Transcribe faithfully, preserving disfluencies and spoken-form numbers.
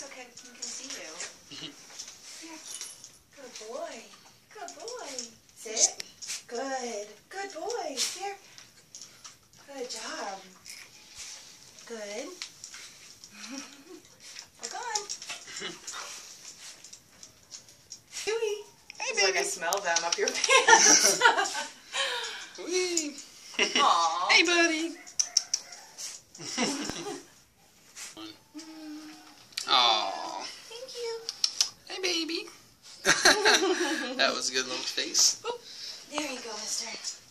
it's okay. We can see you. Yeah. Good boy. Good boy. Sit. Good. Good boy. Here. Good job. Good. We're gone. Chewy. Hey, baby. It's like I smelled them up your pants. Wee. Aww. Hey, buddy. Aww. Thank you. Hey, baby. That was a good little face. There you go, mister.